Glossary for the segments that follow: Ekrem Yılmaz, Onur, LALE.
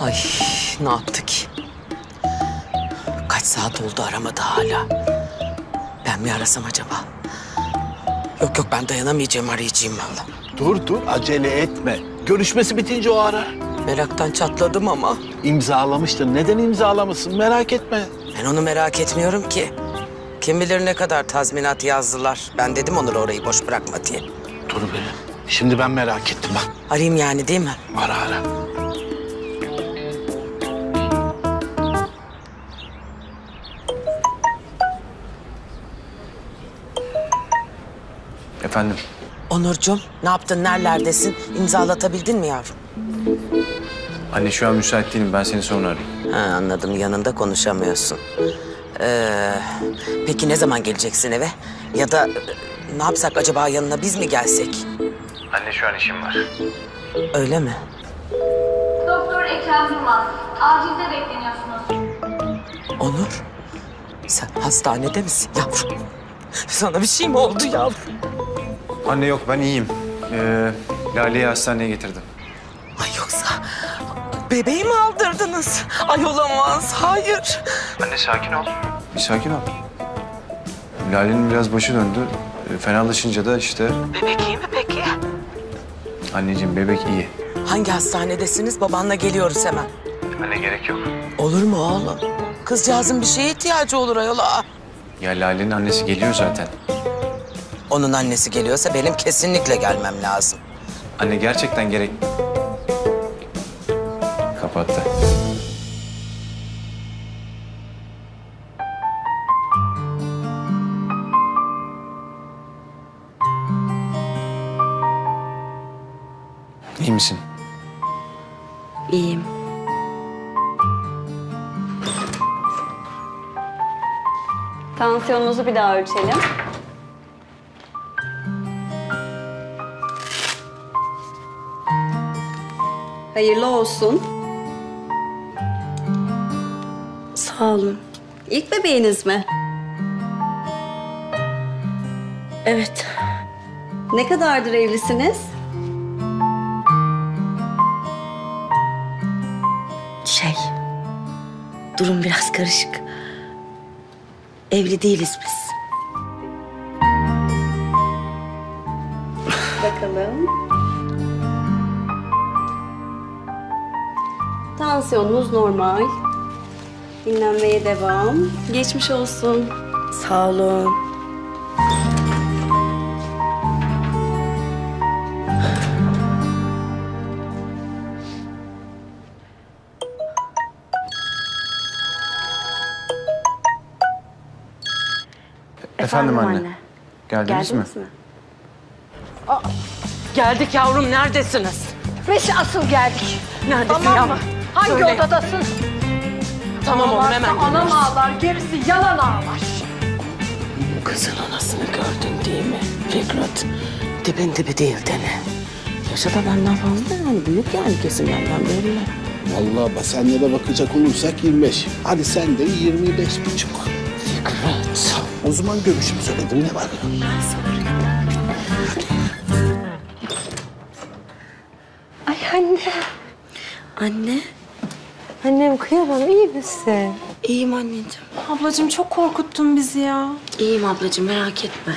Ay ne yaptık? Kaç saat oldu aramadı hala. Ben mi arasam acaba? Yok ben dayanamayacağım, arayacağım vallahi. Dur acele etme. Görüşmesi bitince o ara. Meraktan çatladım ama. İmzalamıştır. Neden imzalamışsın? Merak etme. Ben onu merak etmiyorum ki. Kim bilir ne kadar tazminat yazdılar. Ben dedim Onur'a orayı boş bırakma diye. Dur beni. Şimdi ben merak ettim bak. Arayayım yani değil mi? Ara. Efendim? Onurcuğum, ne yaptın? Nerelerdesin? İmzalatabildin mi yavrum? Anne şu an müsait değilim. Ben seni sonra arayayım. Ha, anladım. Yanında konuşamıyorsun. Peki ne zaman geleceksin eve? Ya da ne yapsak acaba, yanına biz mi gelsek? Anne şu an işim var. Öyle mi? Doktor Ekrem Yılmaz, acilde bekleniyorsunuz. Onur, sen hastanede misin yavrum? Sana bir şey mi oldu yavrum? Anne yok, ben iyiyim. Lale'yi hastaneye getirdim. Ay yoksa bebeği mi aldırdınız? Ay olamaz, hayır. Anne sakin ol. Bir sakin ol. Lale'nin biraz başı döndü. Fenalaşınca da işte... Bebek iyi mi peki? Anneciğim bebek iyi. Hangi hastanedesiniz? Babanla geliyoruz hemen. Anne gerek yok. Olur mu oğlum? Kızcağızın bir şeye ihtiyacı olur ayola. Ya Lale'nin annesi geliyor zaten. Onun annesi geliyorsa benim kesinlikle gelmem lazım. Anne gerçekten gerek... Kapattı. İyi misin? İyiyim. Tansiyonunuzu bir daha ölçelim. Hayırlı olsun. Sağ olun. İlk bebeğiniz mi? Evet. Ne kadardır evlisiniz? Durum biraz karışık. Evli değiliz biz. Bakalım. Tansiyonunuz normal. Dinlenmeye devam. Geçmiş olsun. Sağ olun. Efendim anne. Geldiniz mi? Aa, geldik yavrum, neredesiniz? Biz asıl geldik. Neredesin tamam yavrum? Mı? Hangi söyle odadasın? Tamam oğlum, hemen geliyoruz. Anam ağlar, gerisi yalan ağlar. Kızın anasını gördün değil mi Fikret? Dibin dibi değil dene. Yaşa da benden fazla yani, büyük yani kesin benden böyle. Vallahi basenle de bakacak olursak 25. Hadi sen de 25,5. Fikret. O zaman görüşümü söyledim, ne var? Ay anne. Anne. Annem kıyamam, iyi misin? İyiyim anneciğim. Ablacığım çok korkuttun bizi ya. İyiyim ablacığım, merak etme.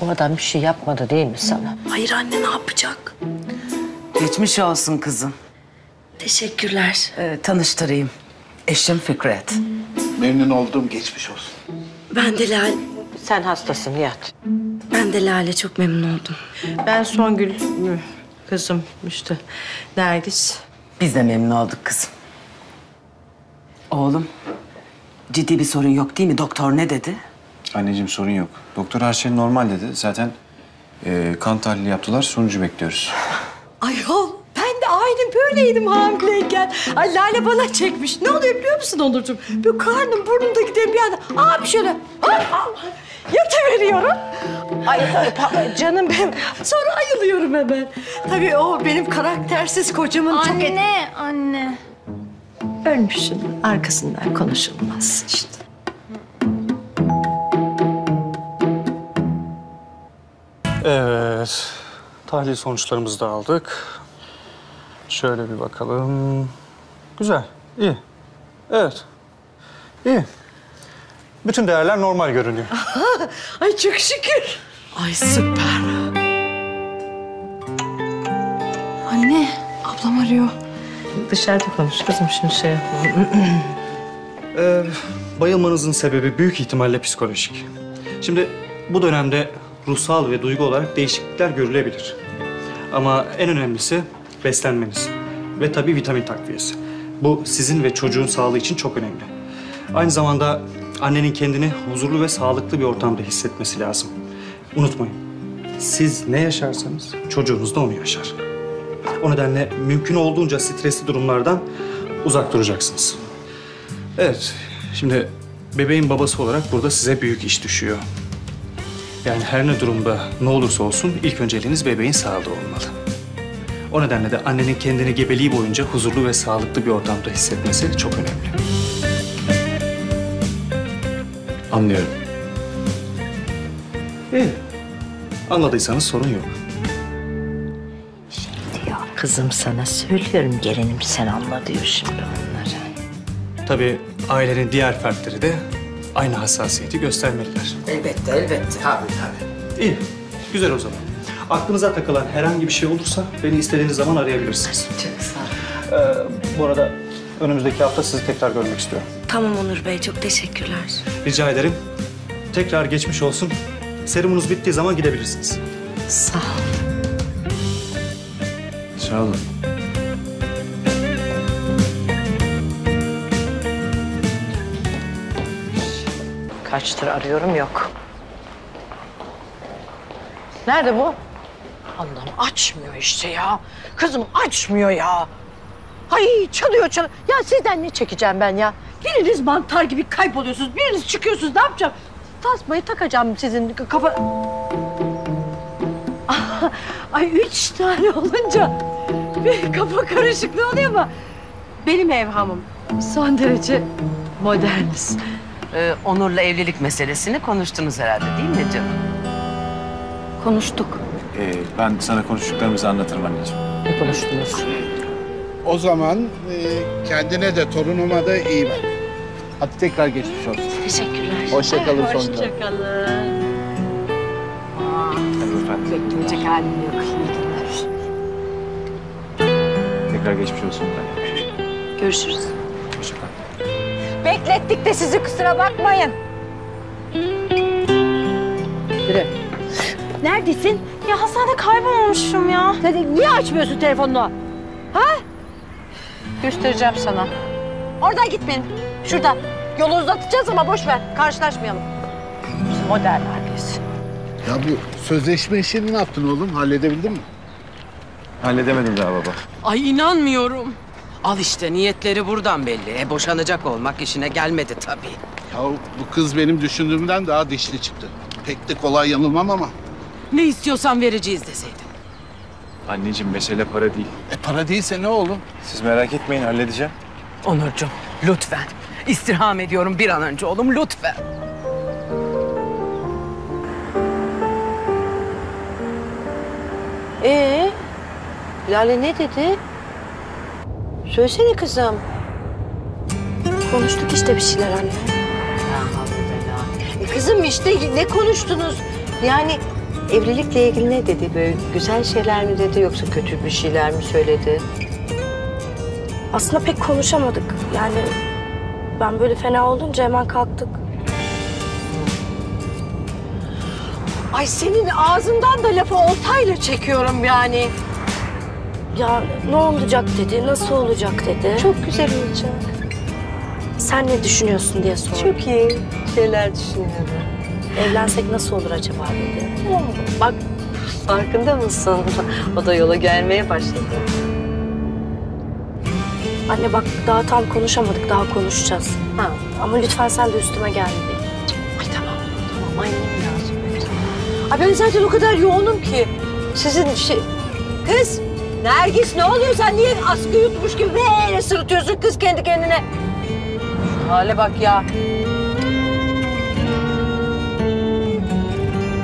Bu adam bir şey yapmadı değil mi sana? Hayır anne, ne yapacak? Geçmiş olsun kızım. Teşekkürler. Tanıştırayım. Eşim Fikret. Memnun olduğum, geçmiş olsun. Ben de Lale... Sen hastasın, yat. Ben de Lale, çok memnun oldum. Ben Songül kızım işte, Nergis. Biz de memnun olduk kızım. Oğlum, ciddi bir sorun yok değil mi? Doktor ne dedi? Anneciğim sorun yok. Doktor her şey normal dedi. Zaten kan tahlili yaptılar, sonucu bekliyoruz. Ayol, ben de aynı böyleydim hamileyken. Ay Lale bana çekmiş. Ne oluyor biliyor musun Onurcuğum? Böyle karnım burnumda giden bir anda abi şöyle yataveriyorum. Ay canım benim. Sonra ayılıyorum hemen. Tabii o benim karaktersiz kocamın anne, çok... Anne. Ölmüşsün. Arkasından konuşulmaz işte. Evet. Tahlil sonuçlarımızı da aldık. Şöyle bir bakalım. Güzel, iyi. Evet, iyi. Bütün değerler normal görünüyor. Ay çok şükür. Ay süper. Anne, ablam arıyor. Dışarıda konuş kızım, şimdi şey yapalım. Bayılmanızın sebebi büyük ihtimalle psikolojik. Şimdi bu dönemde ruhsal ve duygu olarak değişiklikler görülebilir. Ama en önemlisi beslenmeniz ve tabii vitamin takviyesi. Bu sizin ve çocuğun sağlığı için çok önemli. Aynı zamanda annenin kendini huzurlu ve sağlıklı bir ortamda hissetmesi lazım. Unutmayın, siz ne yaşarsanız çocuğunuz da onu yaşar. O nedenle mümkün olduğunca stresli durumlardan uzak duracaksınız. Evet, şimdi bebeğin babası olarak burada size büyük iş düşüyor. Yani her ne durumda, ne olursa olsun ilk önceliğiniz bebeğin sağlığı olmalı. O nedenle de annenin kendini gebeliği boyunca huzurlu ve sağlıklı bir ortamda hissetmesi çok önemli. Anlıyorum. İyi. Anladıysanız sorun yok. Şimdi ya kızım sana söylüyorum, gelinim sen anla diyor şimdi onlara. Tabii ailenin diğer fertleri de aynı hassasiyeti göstermeliler. Elbette, elbette. Tabii, tabii. İyi, güzel o zaman. Aklınıza takılan herhangi bir şey olursa beni istediğiniz zaman arayabilirsiniz. Çok sağ olun. Bu arada önümüzdeki hafta sizi tekrar görmek istiyorum. Tamam Onur Bey, çok teşekkürler. Rica ederim. Tekrar geçmiş olsun. Serumunuz bittiği zaman gidebilirsiniz. Sağ olun. Sağ olun. Kaçtır arıyorum, yok. Nerede bu? Allah'ım açmıyor işte ya. Kızım açmıyor ya. Ay çalıyor. Ya sizden ne çekeceğim ben ya? Biriniz mantar gibi kayboluyorsunuz, biriniz çıkıyorsunuz. Ne yapacağım? Tasmayı takacağım sizin kafa... Ay 3 tane olunca bir kafa karışıklığı oluyor ama... Benim evhamım son derece moderniz. Onur'la evlilik meselesini konuştunuz herhalde değil mi canım? Konuştuk. Ben sana konuştuklarımızı anlatırım anneciğim. Ne konuştunuz? O zaman kendine de torunuma da iyi bak. Hadi tekrar geçmiş olsun. Teşekkürler. Hoşça kalın Songül. Hoşça kalın. Beklenecek halim yok. Tekrar geçmiş olsun. Görüşürüz. Hoşça kalın. Beklettik de sizi, kusura bakmayın. Bire. Neredesin? Ya hastanede kaybolmuşum ya. Sen niye açmıyorsun telefonunu? Ha? Göstereceğim sana. Oradan gitmeyin. Şuradan. Yolu uzatacağız ama boş ver. Karşılaşmayalım. Modern herkes. Ya bu sözleşme işini ne yaptın oğlum? Halledebildin mi? Halledemedim daha baba. Ay inanmıyorum. Al işte niyetleri buradan belli. Boşanacak olmak işine gelmedi tabii. Ya bu kız benim düşündüğümden daha dişli çıktı. Pek de kolay yanılmam ama. Ne istiyorsan vereceğiz deseydin. Anneciğim mesele para değil. Para değilse ne oğlum? Siz merak etmeyin, halledeceğim. Onurcuğum lütfen. İstirham ediyorum bir an önce oğlum lütfen. Lale ne dedi? Söylesene kızım. Konuştuk işte bir şeyler anne. Kızım işte ne konuştunuz? Yani evlilikle ilgili ne dedi? Böyle güzel şeyler mi dedi yoksa kötü bir şeyler mi söyledi? Aslında pek konuşamadık. Yani ben böyle fena olunca hemen kalktık. Ay senin ağzından da lafı oltayla çekiyorum yani. Ya ne olacak dedi, nasıl olacak dedi. Çok güzel olacak. Sen ne düşünüyorsun diye sordum. Çok iyi şeyler düşünüyorum. Evlensek nasıl olur acaba dedi. Bak farkında mısın? O da yola gelmeye başladı. Anne bak daha tam konuşamadık, daha konuşacağız. Ha. Ama lütfen sen de üstüme gelme. Ay tamam, tamam annem lazım. Ay ben zaten o kadar yoğunum ki. Sizin şey... Kız, Nergis ne oluyor? Sen niye askı yutmuş gibi böyle sırıtıyorsun kız kendi kendine? Hale bak ya.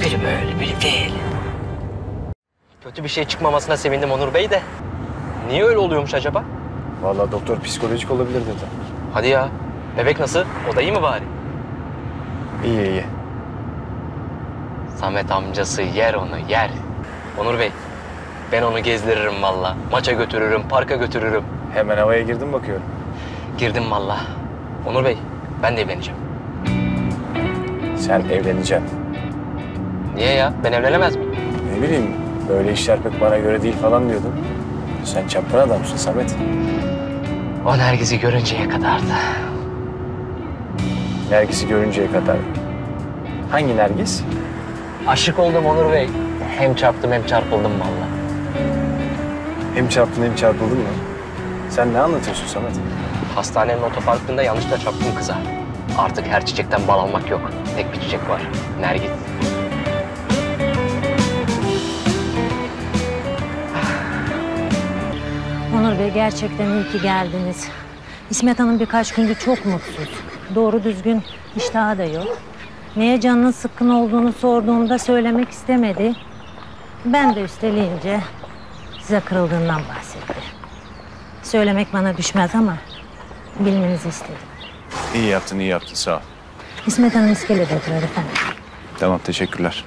Biri böyle, biri değil. Kötü bir şey çıkmamasına sevindim Onur Bey de. Niye öyle oluyormuş acaba? Vallahi doktor psikolojik olabilir dedi. Hadi ya. Bebek nasıl? O da iyi mi bari? İyi iyi. Samet amcası yer onu yer. Onur Bey, ben onu gezdiririm vallahi. Maça götürürüm, parka götürürüm. Hemen havaya girdim bakıyorum. Girdim vallahi. Onur Bey, ben de evleneceğim. Sen evleneceksin. Niye ya? Ben evlenemez miyim? Ne bileyim, böyle işler pek bana göre değil falan diyordun. Sen çapkın adamsın Samet. O Nergiz'i görünceye kadardı. Nergiz'i görünceye kadar. Hangi Nergiz? Aşık oldum Onur Bey. Hem çarptım hem çarpıldım vallahi. Hem çarptın hem çarpıldın mı? Sen ne anlatıyorsun Samet? Hastanenin otoparkında yanlışla çarptım kıza. Artık her çiçekten bal almak yok. Tek bir çiçek var. Nergis. Onur Bey, gerçekten iyi ki geldiniz. İsmet Hanım birkaç gündür çok mutsuz. Doğru düzgün iştahı da yok. Neye canının sıkkın olduğunu sorduğumda söylemek istemedi. Ben de üsteleyince size kırıldığından bahsetti. Söylemek bana düşmez ama bilmenizi istedim. İyi yaptın, iyi yaptın. Sağ ol. İsmet Hanım iskelede oturuyor efendim. Tamam, teşekkürler.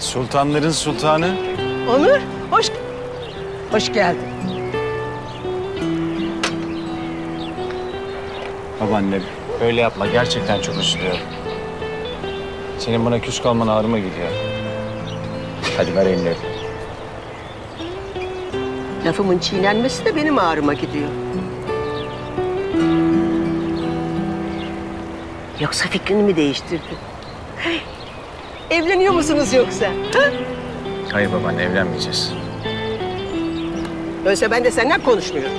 Sultanların sultanı. Onur, hoş geldin. Babaanne, böyle yapma. Gerçekten çok üzülüyorum. Senin bana küs kalman ağrıma gidiyor. Hadi ver elini. Lafımın çiğnenmesi de benim ağrıma gidiyor. Yoksa fikrini mi değiştirdin? Hey. Evleniyor musunuz yoksa? Ha? Hayır babaanne, evlenmeyeceğiz. Öyleyse ben de senden konuşmuyorum.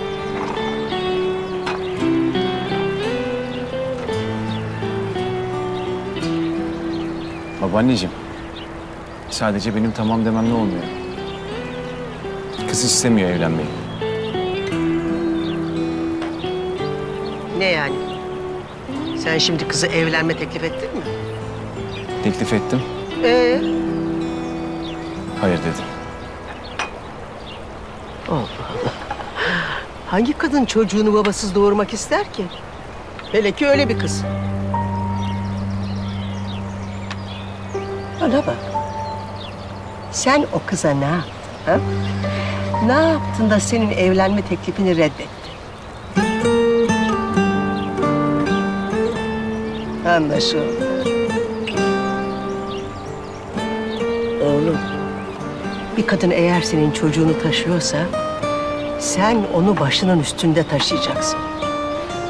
Babaanneciğim, sadece benim tamam dememle olmuyor. Kız istemiyor evlenmeyi. Ne yani? Sen şimdi kızı evlenme teklif ettin mi? Teklif ettim. Hayır dedim. Allah Allah. Hangi kadın çocuğunu babasız doğurmak ister ki? Hele ki öyle bir kız. Bana bak. Sen o kıza ne yaptın? Ha? Ne yaptın da senin evlenme teklifini reddetti? Anlaşıldı. Oğlum, bir kadın eğer senin çocuğunu taşıyorsa, sen onu başının üstünde taşıyacaksın.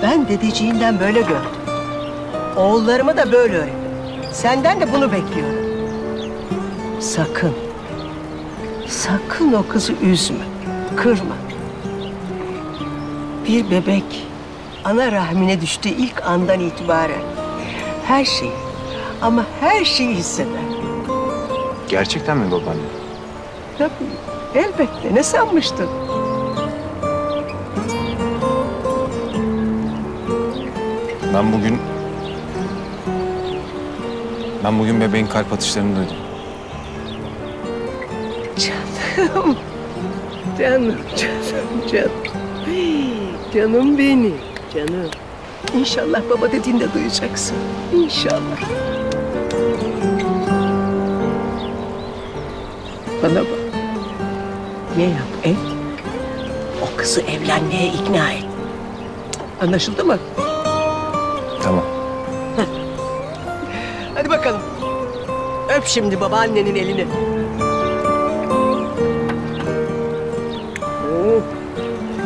Ben dedeciğinden böyle gördüm. Oğullarıma da böyle öğrettim. Senden de bunu bekliyorum. Sakın, sakın o kızı üzme, kırma. Bir bebek ana rahmine düştüğü ilk andan itibaren her şeyi, ama her şeyi hisseder. Gerçekten mi babaanne? Tabii, elbette. Ne sanmıştın? Ben bugün bebeğin kalp atışlarını duydum. Canım. Canım. Canım benim, canım. İnşallah baba dediğinde duyacaksın. İnşallah. Bana bak. Ne yap et? O kızı evlenmeye ikna et. Anlaşıldı mı? Tamam. Heh. Hadi bakalım. Öp şimdi babaannenin elini.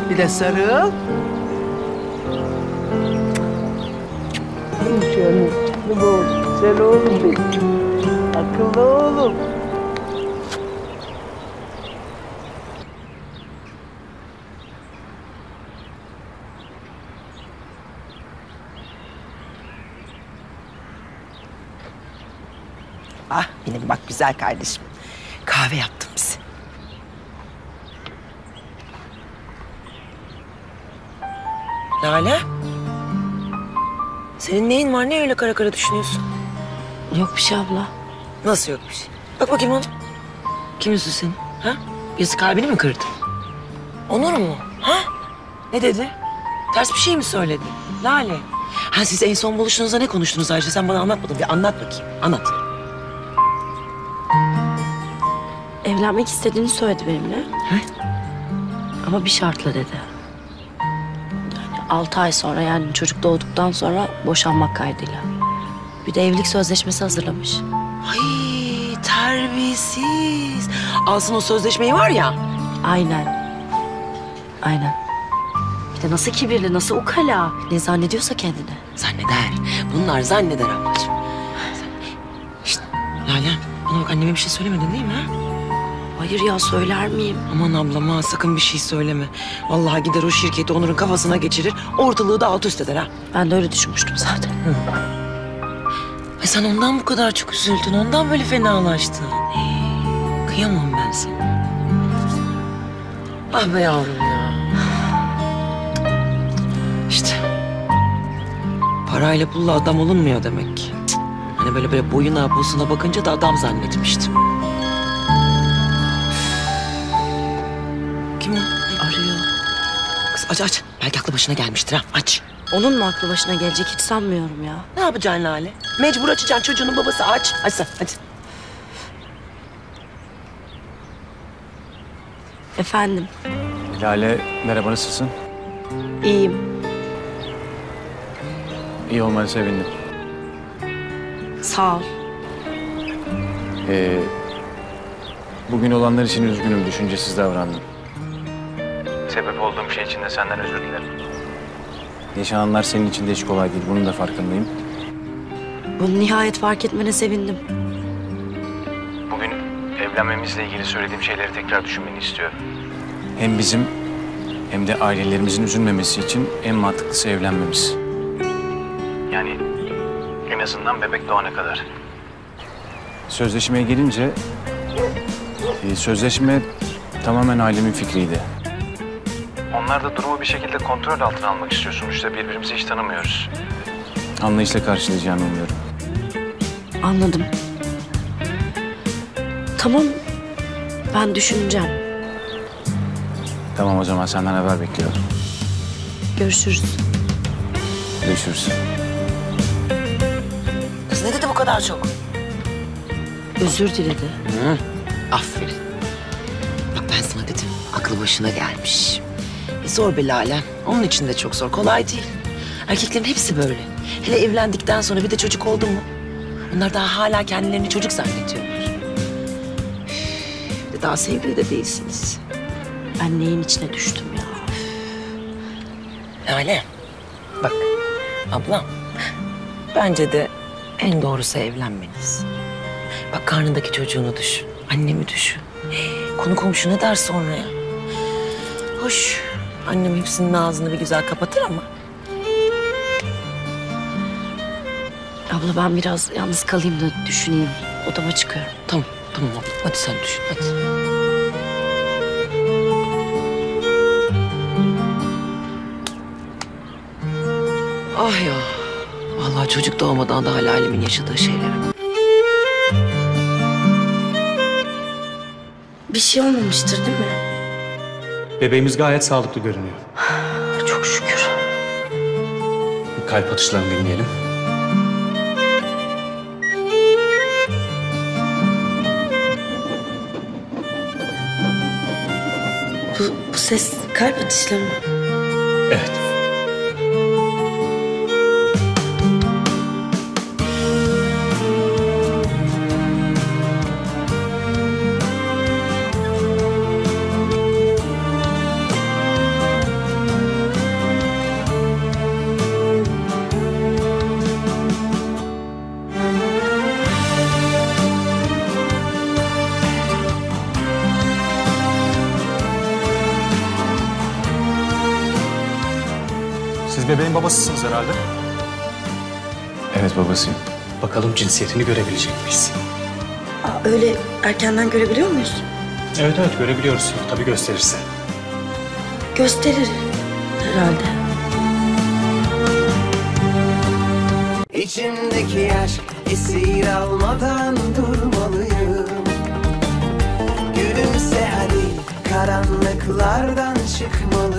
Bir de sarıl. Canım, güzel oğlum benim. Akıllı oğlum. Ah benim bak güzel kardeşim. Kahve yaptım bize. Lale? Senin neyin var? Ne öyle kara kara düşünüyorsun? Yok bir şey abla. Nasıl yok bir şey? Bak bakayım onu. Kim üzdü seni? Ha? Yazı kalbini mi kırdı? Onur mu? Ha? Ne dedi? Ters bir şey mi söyledi? Lale. Ha siz en son buluştuğunuzda ne konuştunuz Ayşe? Sen bana anlatmadın. Bir anlat bakayım. Anlat. Evlenmek istediğini söyledi benimle. He? Ama bir şartla dedi. Yani 6 ay sonra yani çocuk doğduktan sonra boşanmak kaydıyla. Bir de evlilik sözleşmesi hazırlamış. Ay terbiyesiz. Alsın o sözleşmeyi var ya. Aynen. Aynen. De nasıl kibirli, nasıl ukala. Ne zannediyorsa kendine. Zanneder. Bunlar zanneder ablacığım. Şişt, Lale, bana bak anneme bir şey söylemedin değil mi? Ha? Hayır ya, söyler miyim? Aman ablama sakın bir şey söyleme. Vallahi gider o şirketi Onur'un kafasına geçirir, ortalığı da alt üst eder ha. Ben de öyle düşünmüştüm zaten. Hı. Ay sen ondan bu kadar çok üzüldün, ondan böyle fenalaştın. Kıyamam ben sana. Ah be yavrum ya. İşte parayla pulla adam olunmuyor demek ki. Cık. Hani böyle boyuna posuna bakınca da adam zannetmiştim. Kim arıyor? Kız aç. Belki aklı başına gelmiştir ha. Aç. Onun mu aklı başına gelecek hiç sanmıyorum ya. Ne yapacaksın Lale? Mecbur açacaksın, çocuğunun babası aç. Aç sen hadi. Efendim. Lale merhaba nasılsın? İyiyim. İyi olmanı sevindim. Sağ ol. Bugün olanlar için üzgünüm, düşüncesiz davrandım. Sebep olduğum şey için de senden özür dilerim. Yaşananlar senin için de hiç kolay değil, bunun da farkındayım. Bunu nihayet fark etmene sevindim. Bugün evlenmemizle ilgili söylediğim şeyleri tekrar düşünmeni istiyorum. Hem bizim hem de ailelerimizin üzülmemesi için en mantıklısı evlenmemiz. Yani en azından bebek doğana kadar. Sözleşmeye gelince, sözleşme tamamen ailemin fikriydi. Onlar da durumu bir şekilde kontrol altına almak istiyor. Sonuçta birbirimizi hiç tanımıyoruz. Anlayışla karşılayacağını umuyorum. Anladım. Tamam, ben düşüneceğim. Tamam o zaman senden haber bekliyorum. Görüşürüz. Görüşürüz. Ne dedi bu kadar çok? Özür diledi. Hı, aferin. Bak ben sana dedim, aklı başına gelmiş. Zor bir Lale, onun için de çok zor, kolay değil. Erkeklerin hepsi böyle. Hele evlendikten sonra bir de çocuk oldu mu? Onlar daha hala kendilerini çocuk zannediyorlar. Bir de daha sevgili de değilsiniz. Ben neyin içine düştüm ya? Lale, bak ablam, bence de en doğrusu evlenmeniz. Bak karnındaki çocuğunu düşün, annemi düşün. Konu komşu ne der sonra ya? Hoş, annem hepsinin ağzını bir güzel kapatır ama. Abla ben biraz yalnız kalayım da düşüneyim. Odama çıkıyorum. Tamam, tamam abla. Hadi sen düşün, hadi. Ah ya. Vallahi çocuk doğmadan da halalimin yaşadığı şeyler. Bir şey olmamıştır değil mi? Bebeğimiz gayet sağlıklı görünüyor. Çok şükür. Kalp atışlarını dinleyelim. Bu ses kalp atışları mı? Evet. Bebeğin babasısınız herhalde. Evet babasıyım. Bakalım cinsiyetini görebilecek miyiz? Aa, öyle erkenden görebiliyor muyuz? Evet evet görebiliyoruz. Tabii gösterirse. Gösterir herhalde. İçimdeki aşk esir almadan durmalıyım. Gülümse hadi karanlıklardan çıkmalıyım.